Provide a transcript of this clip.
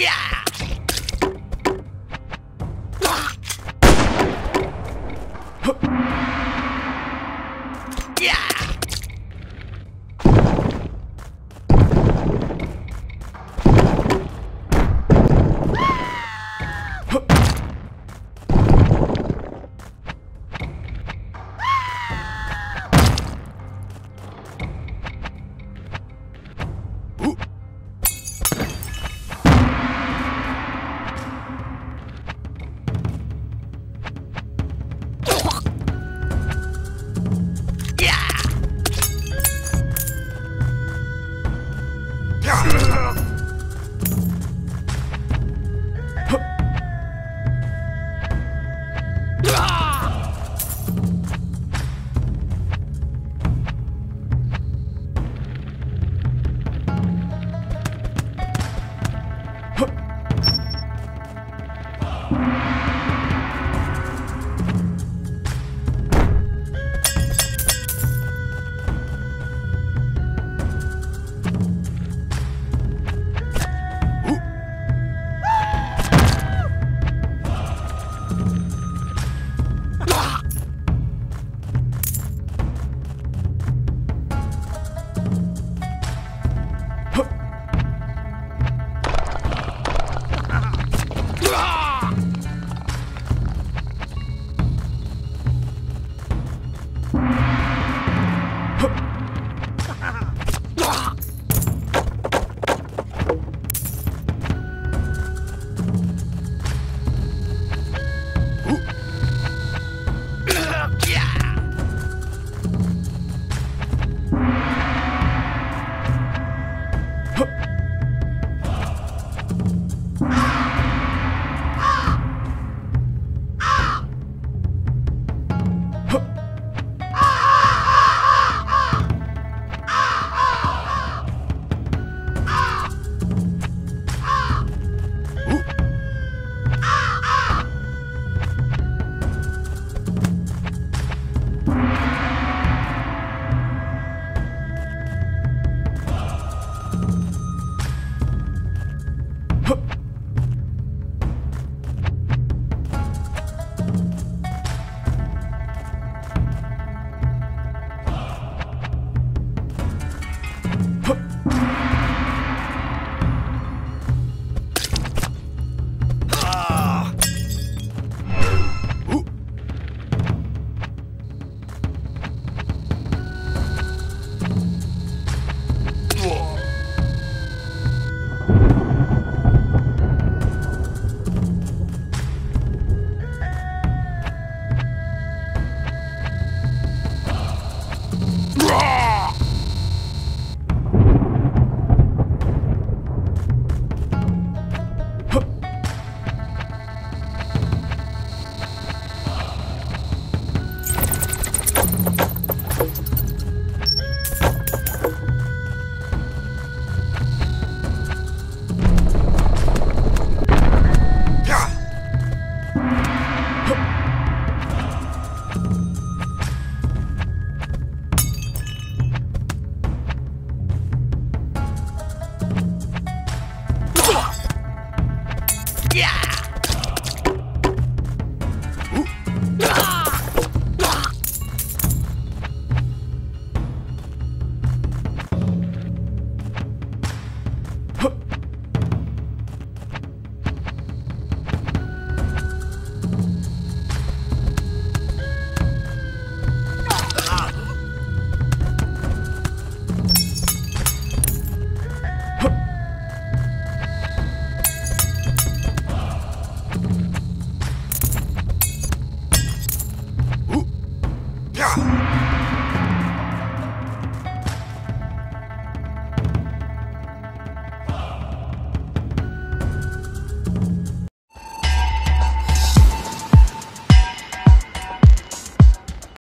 Yeah!